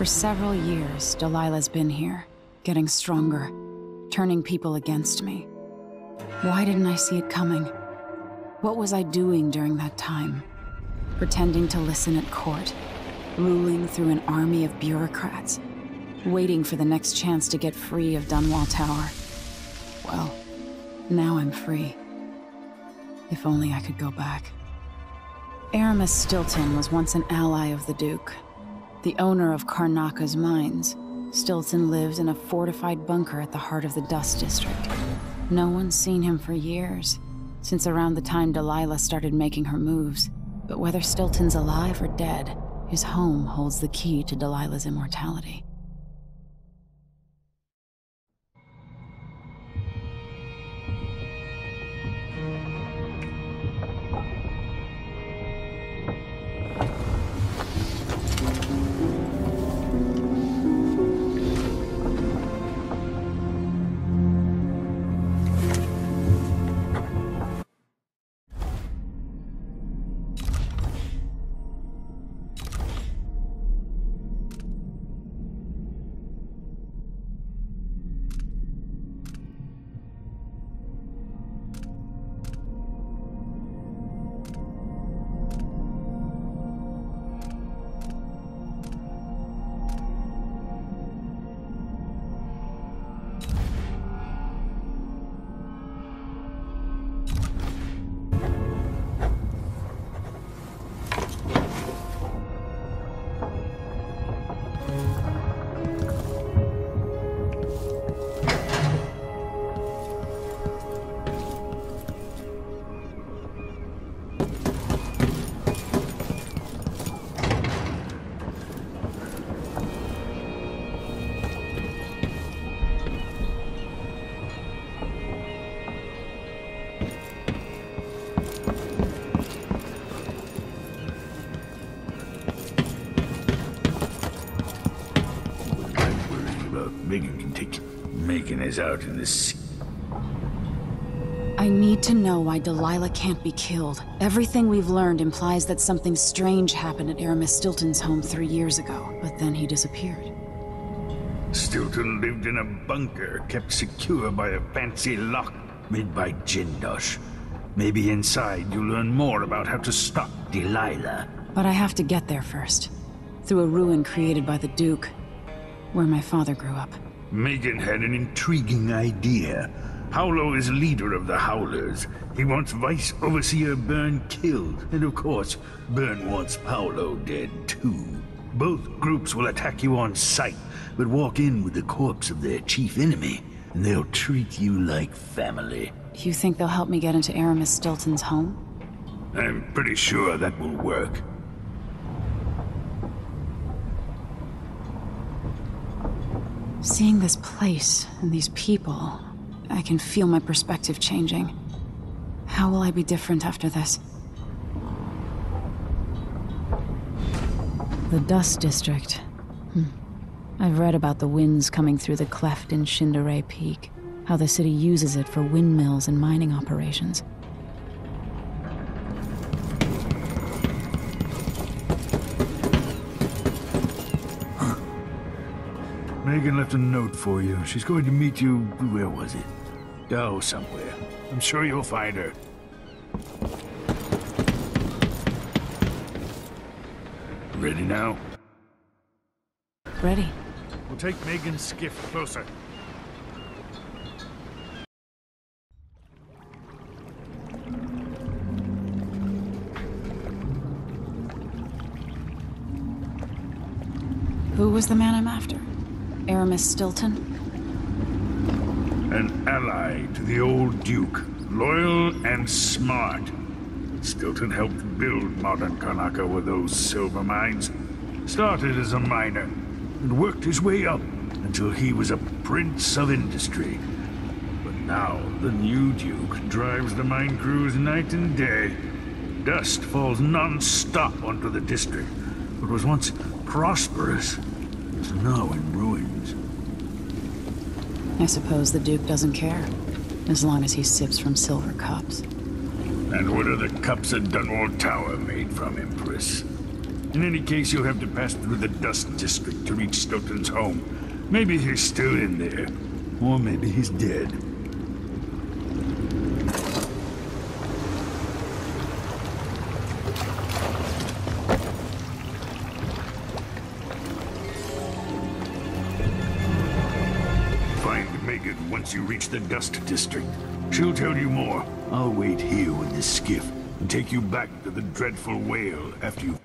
For several years, Delilah's been here, getting stronger, turning people against me. Why didn't I see it coming? What was I doing during that time? Pretending to listen at court, ruling through an army of bureaucrats, waiting for the next chance to get free of Dunwall Tower. Well, now I'm free. If only I could go back. Aramis Stilton was once an ally of the Duke. The owner of Karnaca's mines, Stilton lived in a fortified bunker at the heart of the Dust District. No one's seen him for years, since around the time Delilah started making her moves. But whether Stilton's alive or dead, his home holds the key to Delilah's immortality. Out in this. I need to know why Delilah can't be killed. Everything we've learned implies that something strange happened at Aramis Stilton's home 3 years ago, but then he disappeared. Stilton lived in a bunker kept secure by a fancy lock made by Jindosh. Maybe inside you learn more about how to stop Delilah. But I have to get there first, through a ruin created by the Duke, where my father grew up. Megan had an intriguing idea. Paolo is leader of the Howlers. He wants Vice-Overseer Byrne killed, and of course, Byrne wants Paolo dead too. Both groups will attack you on sight, but walk in with the corpse of their chief enemy, and they'll treat you like family. Do you think they'll help me get into Aramis Stilton's home? I'm pretty sure that will work. Seeing this place and these people, I can feel my perspective changing. How will I be different after this? The Dust District. I've read about the winds coming through the cleft in Shindaray Peak, how the city uses it for windmills and mining operations. Megan left a note for you. She's going to meet you... where was it? Oh, somewhere. I'm sure you'll find her. Ready now? Ready. We'll take Megan's skiff closer. Who was the man I'm after? Aramis Stilton? An ally to the old Duke. Loyal and smart. Stilton helped build modern Karnaca with those silver mines. Started as a miner, and worked his way up until he was a prince of industry. But now, the new Duke drives the mine crews night and day. Dust falls non-stop onto the district, what was once prosperous. It's now in ruins. I suppose the Duke doesn't care, as long as he sips from silver cups. And what are the cups at Dunwall Tower made from, Empress? In any case, you'll have to pass through the Dust District to reach Stilton's home. Maybe he's still in there. Or maybe he's dead. Find Megan once you reach the Dust District. She'll tell you more. I'll wait here with this skiff and take you back to the dreadful whale after you...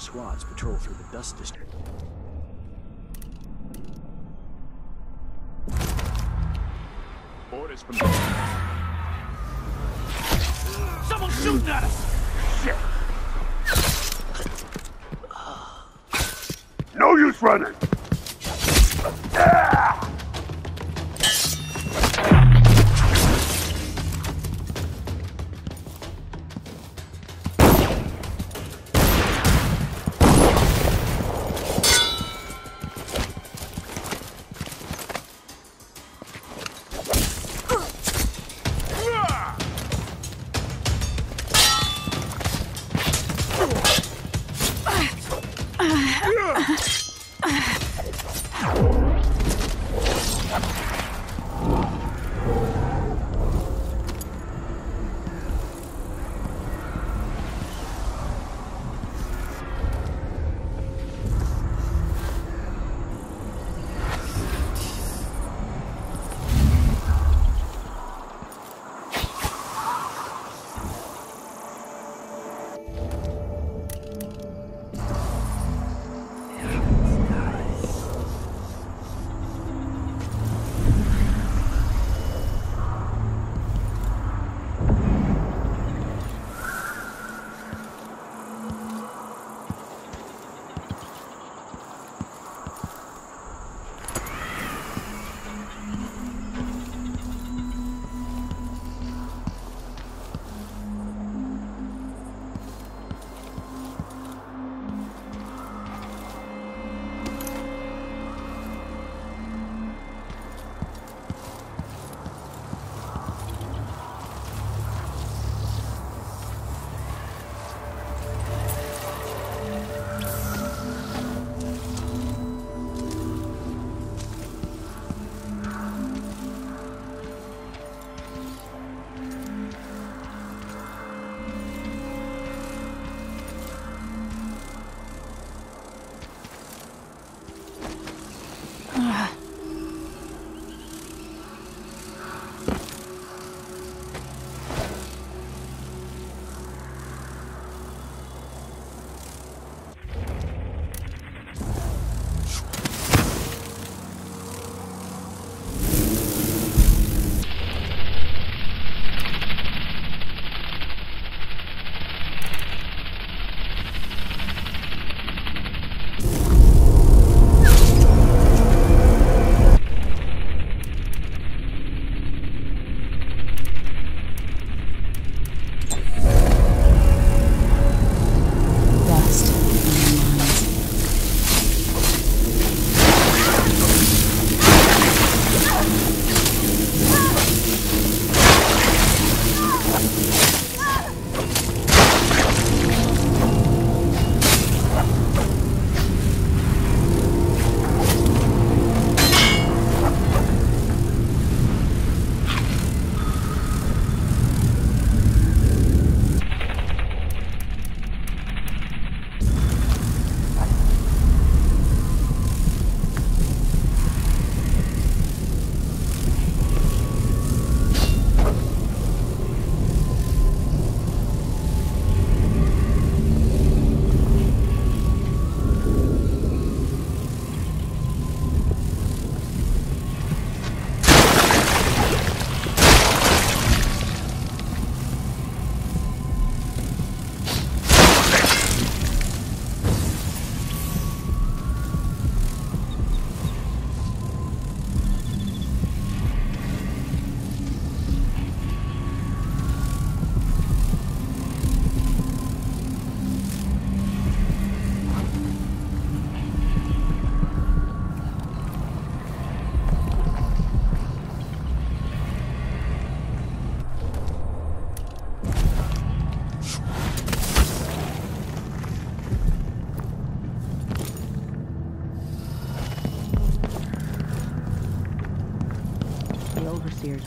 Squads patrol through the Dust District. Orders from... Someone shooting at us! Shit! No use running!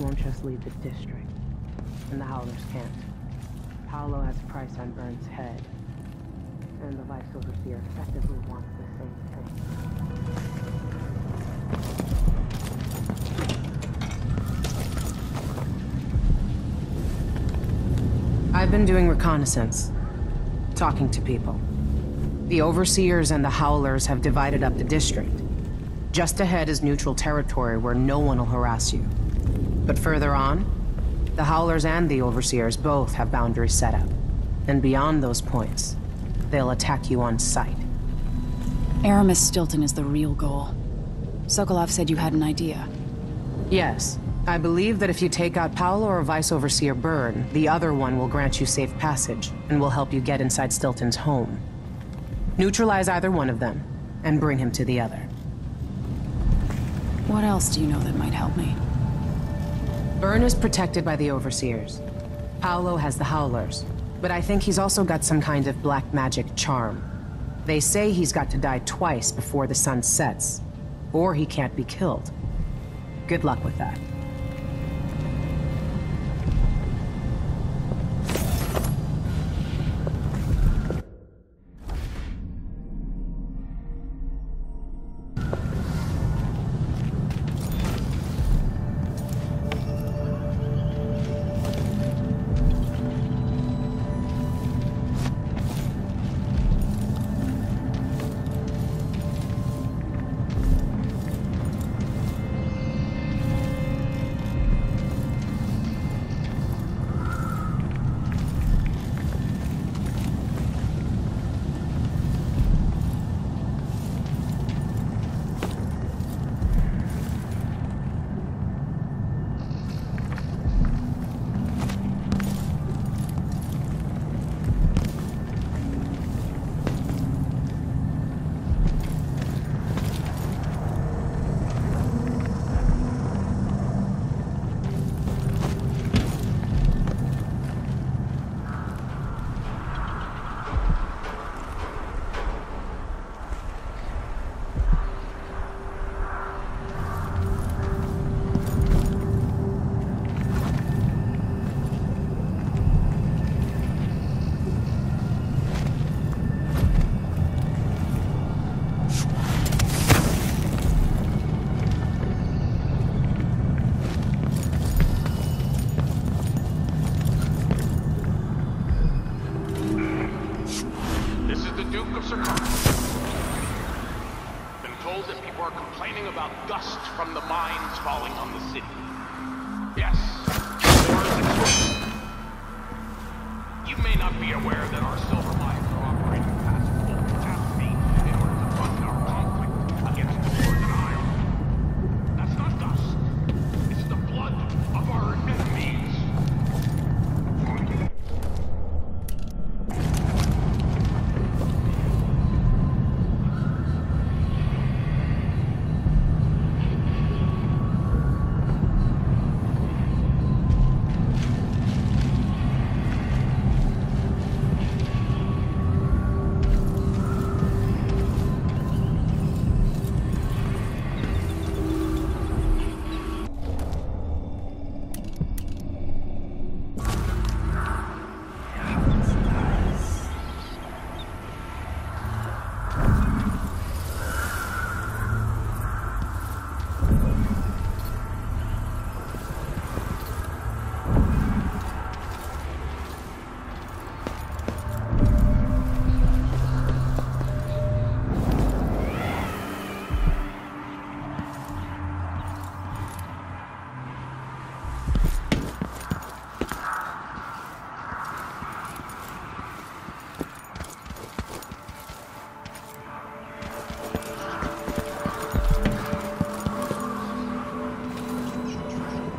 won't just leave the district, and the Howlers can't. Paolo has a price on Byrne's head, and the Vice-Overseer effectively wants the same thing. I've been doing reconnaissance, talking to people. The Overseers and the Howlers have divided up the district. Just ahead is neutral territory where no one will harass you. But further on, the Howlers and the Overseers both have boundaries set up. And beyond those points, they'll attack you on sight. Aramis Stilton is the real goal. Sokolov said you had an idea. Yes. I believe that if you take out Paolo or Vice-Overseer Byrne, the other one will grant you safe passage and will help you get inside Stilton's home. Neutralize either one of them, and bring him to the other. What else do you know that might help me? Byrne is protected by the Overseers. Paolo has the Howlers, but I think he's also got some kind of black magic charm. They say he's got to die twice before the sun sets, or he can't be killed. Good luck with that.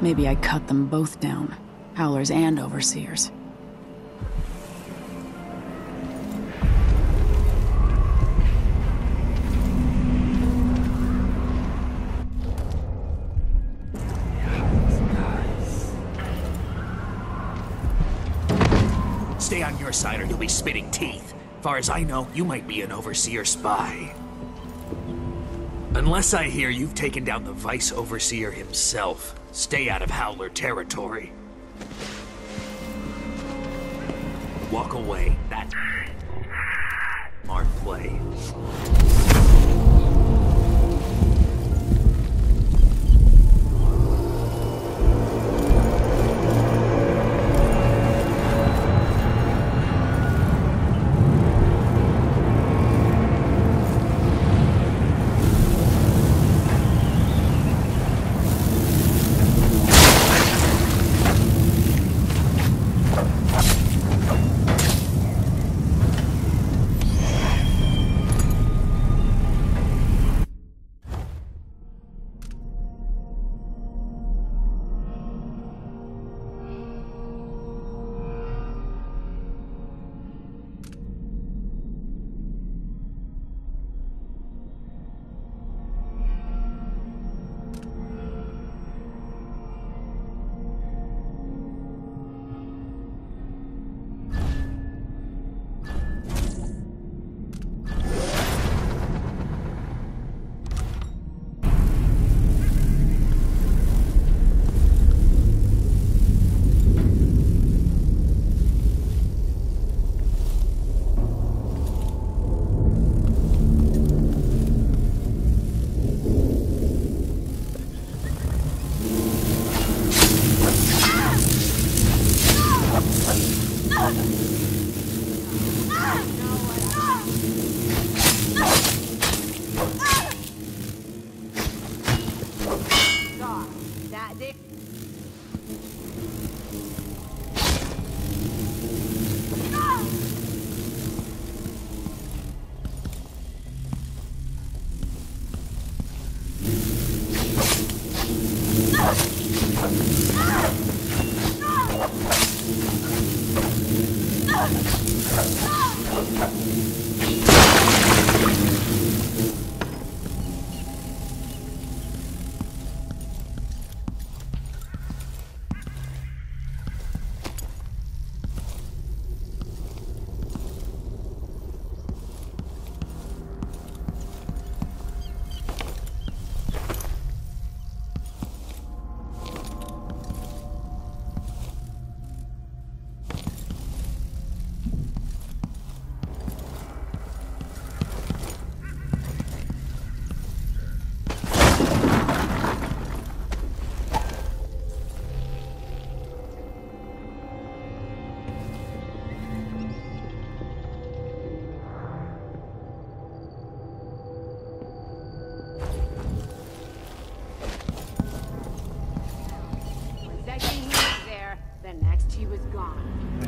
Maybe I cut them both down, Howlers and Overseers. Stay on your side or you'll be spitting teeth. Far as I know, you might be an Overseer spy. Unless I hear you've taken down the Vice-Overseer himself, stay out of Howler territory. Walk away. That's smart play.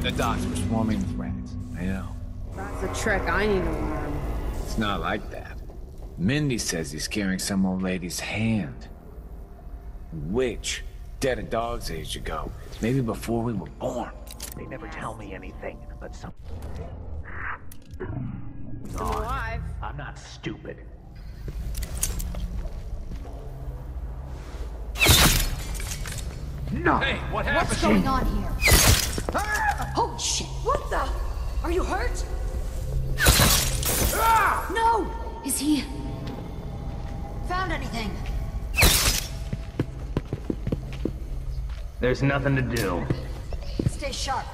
The docks were swarming with rats. I know. That's a trick I need to learn. It's not like that. Mindy says he's carrying some old lady's hand. Which, dead a dog's age ago, maybe before we were born. They never tell me anything, but some... alive. I'm not stupid. No! Hey, what happened? What's going on here? Holy shit! What the? Are you hurt? No! Is he... found anything? There's nothing to do. Stay sharp.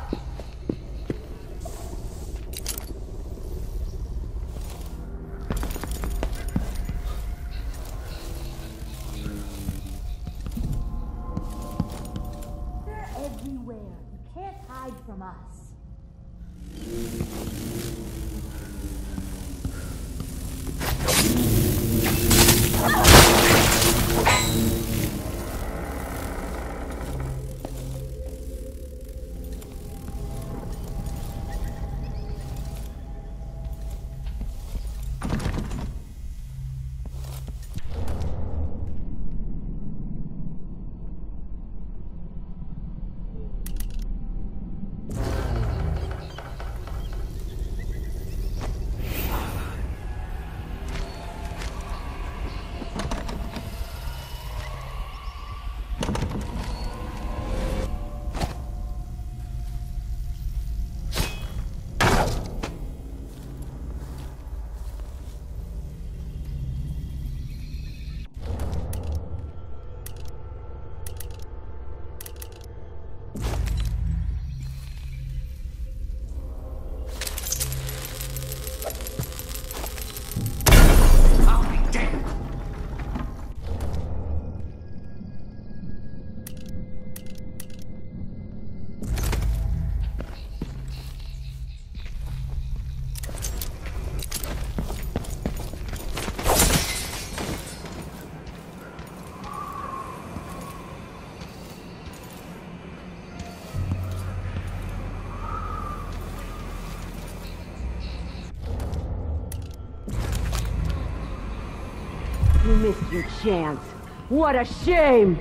You missed your chance. What a shame!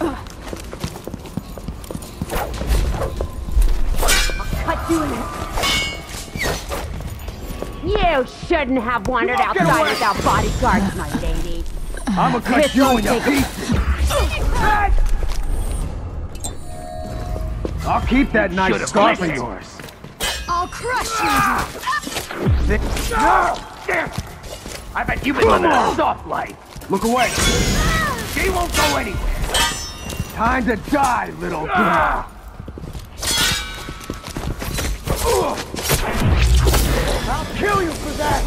I'll cut you in half. You shouldn't have wandered outside without bodyguards, my lady. I'ma cut you in your pieces. I'll keep that nice scarf of yours. I'll crush you. No! I bet you've been living a soft life. Look away. She won't go anywhere. Time to die, little girl. I'll kill you for that.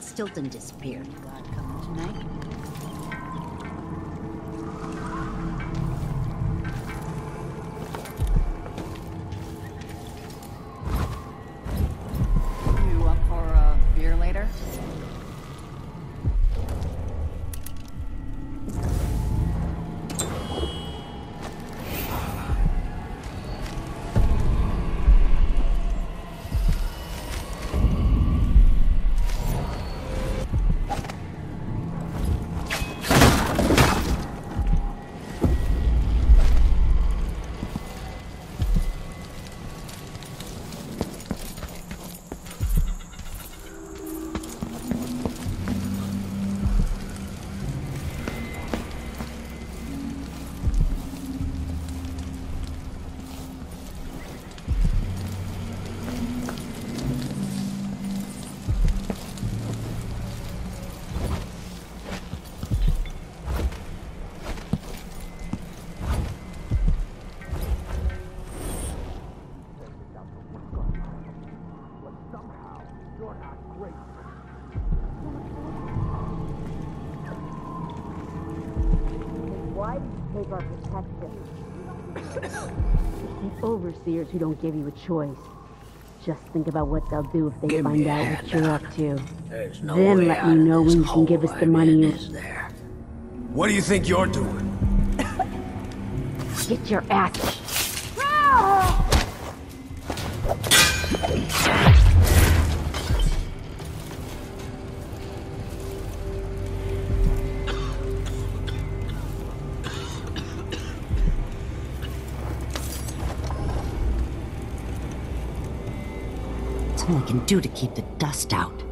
Stilton disappeared. God come tonight. You up for a beer later? Overseers who don't give you a choice. Just think about what they'll do if they find out what you're up to. Then let me know when you can give us the money. What do you think you're doing? Get your ass. What can do to keep the dust out.